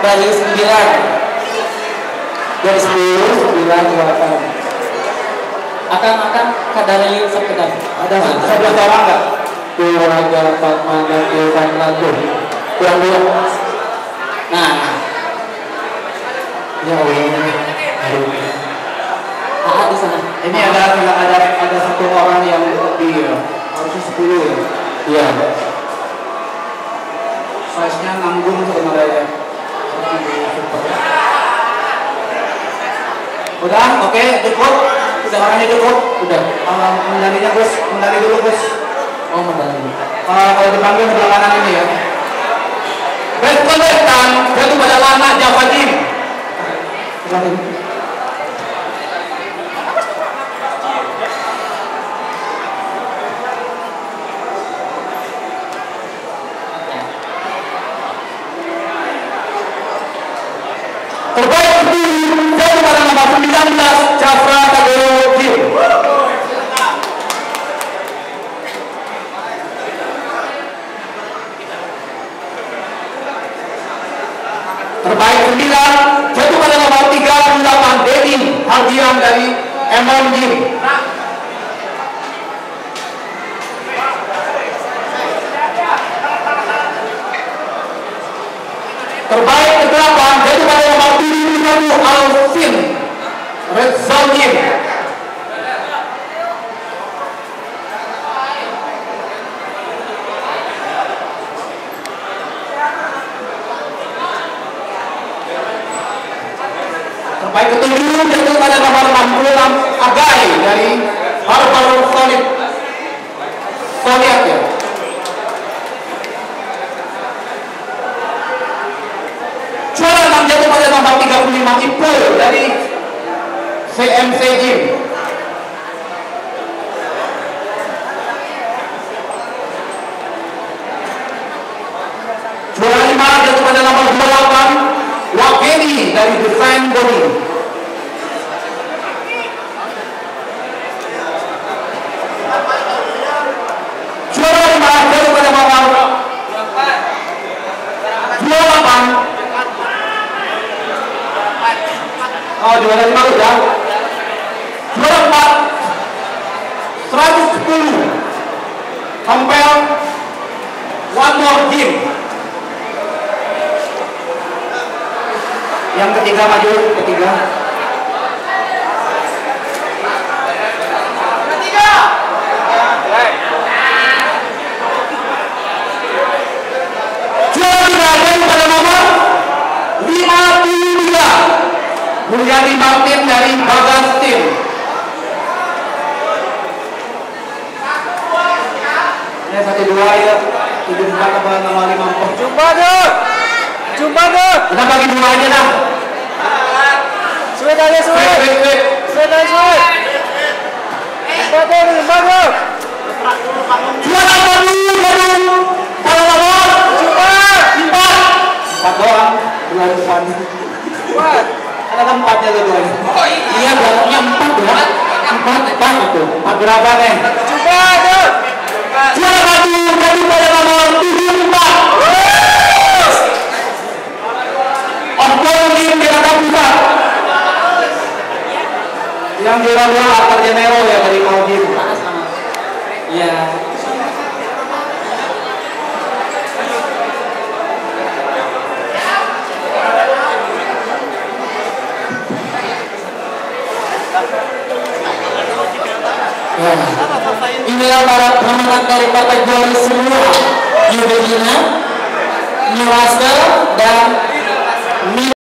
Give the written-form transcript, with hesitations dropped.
dari 9 dari 10, 9, 8 akan kadari sekedar ada 11 orang enggak? Kurang jalan pandang kurang lagu kurang dua. Nah ya Allah. Di sana. Ini ada satu orang yang lebih ya. Harusnya 10 ya. Iya. Size-nya nanggung sebenarnya. Udah, oke, cukup. Udah orangnya cukup. Udah. Mendalinya Gus, mendali dulu Gus. Oh, mendali. Kalau dipanggil sebelah kanan ini ya. Berkoletan, itu pada lama Jawa Tim. Halbion dari MMG. Terbaik ke-8 jadi pada nomor 71 Alvin Rezalin. Terbaik ke-7 jatuh pada nomor 66 Agai dari Harbaru Solid Soliat ya. Juara 6 jatuh pada nomor 35 Ibu dari CMC Gym. Juara 5 jatuh pada nomor 28 Wakili dari Design Body. Oh, juara 5 udah. Juara 4 110 Compel One More Game. Yang ketiga maju, ketiga. Menjadi Martin dari Bagas Tim. Ini 1-2 ya. 74 apa nama 54. Jumpa dong. Jumpa dong. Kita bagi 2 aja dah. Sulit aja sulit. Sulit aja sulit. Jumpa dong. Jumpa dong. Juara baru baru. Kalau lawan. Jumpa. 4 doang. Belum panik. What? Ada tempatnya tuh dua. Oh iya, berarti 4 itu. 4 berapa nih? Coba tuh. Juara satu dari pada nomor 74. Otomatis di atas pusat. Yang juara dua Akar Jenero ya dari Maldives. Iya. Inilah para pemenang dari kategori semua Yudhina, Niwaster, dan